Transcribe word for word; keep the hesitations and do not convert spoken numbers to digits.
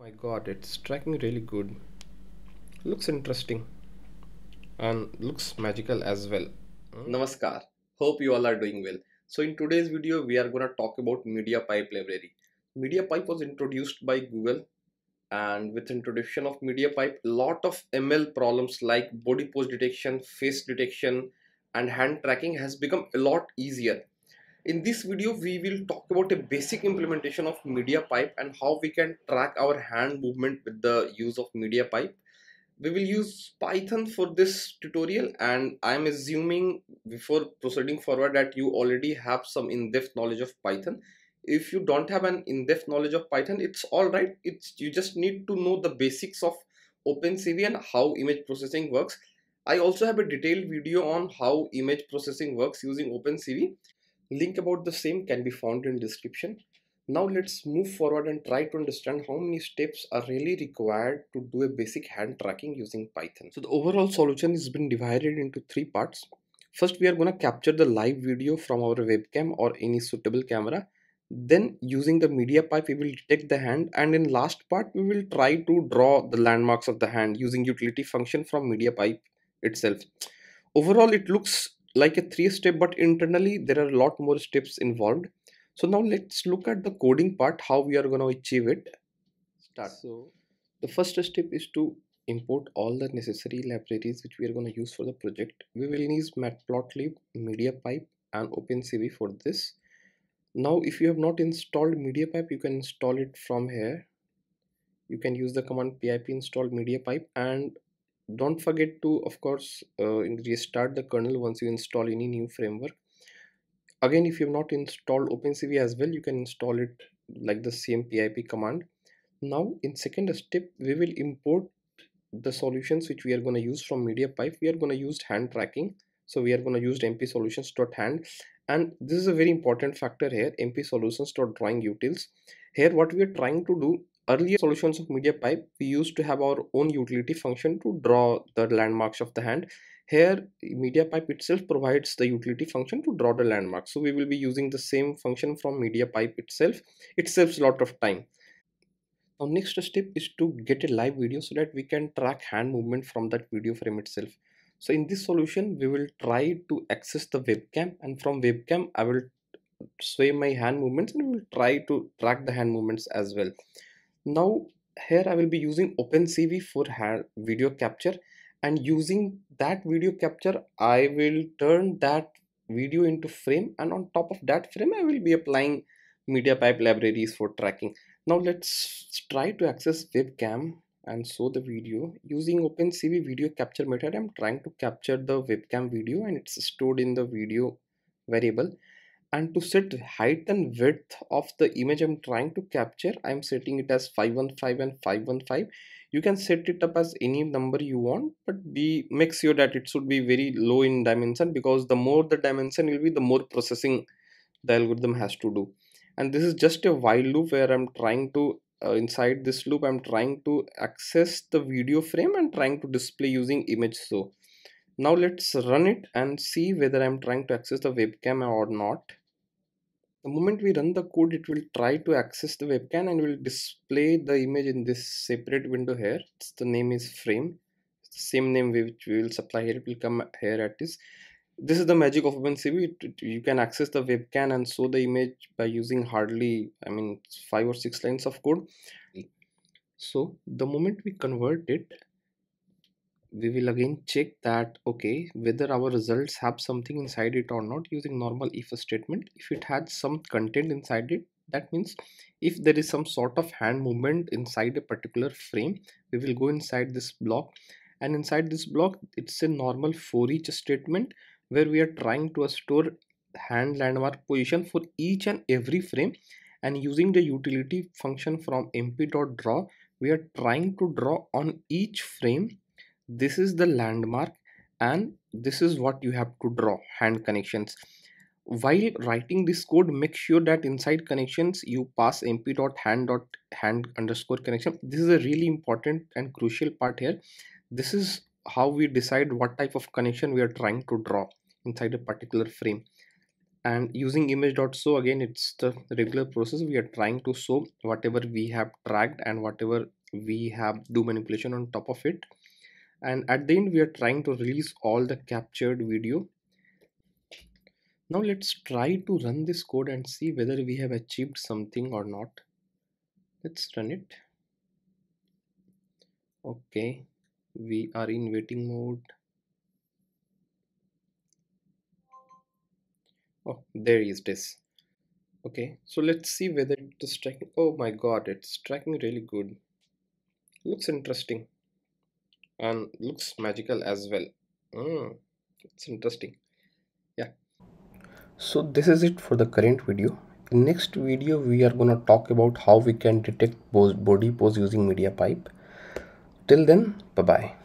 my god, it's tracking really good. Looks interesting and looks magical as well. Hmm? Namaskar, hope you all are doing well. So in today's video we are going to talk about MediaPipe library. MediaPipe was introduced by Google, and with introduction of MediaPipe, a lot of M L problems like body pose detection, face detection and hand tracking has become a lot easier. In this video we will talk about a basic implementation of MediaPipe and how we can track our hand movement with the use of MediaPipe. We will use Python for this tutorial, and I am assuming before proceeding forward that you already have some in-depth knowledge of Python. If you don't have an in-depth knowledge of Python, it's alright, it's you just need to know the basics of OpenCV and how image processing works. I also have a detailed video on how image processing works using OpenCV. Link about the same can be found in description. Now let's move forward and try to understand how many steps are really required to do a basic hand tracking using Python. So the overall solution has been divided into three parts. First, we are going to capture the live video from our webcam or any suitable camera. Then using the MediaPipe we will detect the hand, and in last part we will try to draw the landmarks of the hand using utility function from MediaPipe itself. Overall it looks like a three-step, but internally there are a lot more steps involved. So now let's look at the coding part, how we are going to achieve it. Start. So the first step is to import all the necessary libraries which we are going to use for the project. We will use Matplotlib, MediaPipe and OpenCV for this. Now if you have not installed MediaPipe, you can install it from here. You can use the command pip install MediaPipe, and don't forget to, of course, uh, restart the kernel once you install any new framework. Again, if you have not installed OpenCV as well, you can install it like the same pip command. Now in second step, we will import the solutions which we are going to use from MediaPipe. We are going to use hand tracking, so we are going to use mp solutions dot hand, and this is a very important factor here, mp solutions dot drawing utils. Here what we are trying to do, earlier solutions of MediaPipe, we used to have our own utility function to draw the landmarks of the hand. Here MediaPipe itself provides the utility function to draw the landmarks. So we will be using the same function from MediaPipe itself. It saves a lot of time. Now next step is to get a live video so that we can track hand movement from that video frame itself. So in this solution we will try to access the webcam, and from webcam I will sway my hand movements and we will try to track the hand movements as well. Now here I will be using OpenCV for hand video capture, and using that video capture I will turn that video into frame, and on top of that frame I will be applying MediaPipe libraries for tracking. Now let's try to access webcam and show the video. Using OpenCV video capture method, I'm trying to capture the webcam video and it's stored in the video variable. And to set height and width of the image I'm trying to capture, I'm setting it as five one five and five one five. You can set it up as any number you want, but be make sure that it should be very low in dimension, because the more the dimension will be, the more processing the algorithm has to do. And this is just a while loop where I'm trying to uh, inside this loop I'm trying to access the video frame and trying to display using image show. Now let's run it and see whether I'm trying to access the webcam or not. The moment we run the code, it will try to access the webcam and will display the image in this separate window here. It's the name is frame. It's the same name which we will supply here. It will come here at this. This is the magic of OpenCV. It, it, you can access the webcam and show the image by using hardly, I mean, five or six lines of code. So the moment we convert it, we will again check that okay whether our results have something inside it or not using normal if statement. If it had some content inside it, that means if there is some sort of hand movement inside a particular frame, we will go inside this block, and inside this block it's a normal for each statement where we are trying to store hand landmark position for each and every frame, and using the utility function from mp.draw we are trying to draw on each frame. This is the landmark and this is what you have to draw, hand connections. While writing this code, make sure that inside connections you pass mp.hand.hand underscore connection. This is a really important and crucial part here. This is how we decide what type of connection we are trying to draw inside a particular frame. and using image.show, again it's the regular process. We are trying to show whatever we have tracked and whatever we have do manipulation on top of it, and at the end we are trying to release all the captured video. Now let's try to run this code and see whether we have achieved something or not. Let's run it. Okay, we are in waiting mode. Oh, there is this. Okay, so let's see whether it is tracking. Oh my god, it's tracking really good. Looks interesting and looks magical as well. Mm, it's interesting. Yeah, so this is it for the current video. In next video we are gonna talk about how we can detect body pose using MediaPipe. Till then, bye bye.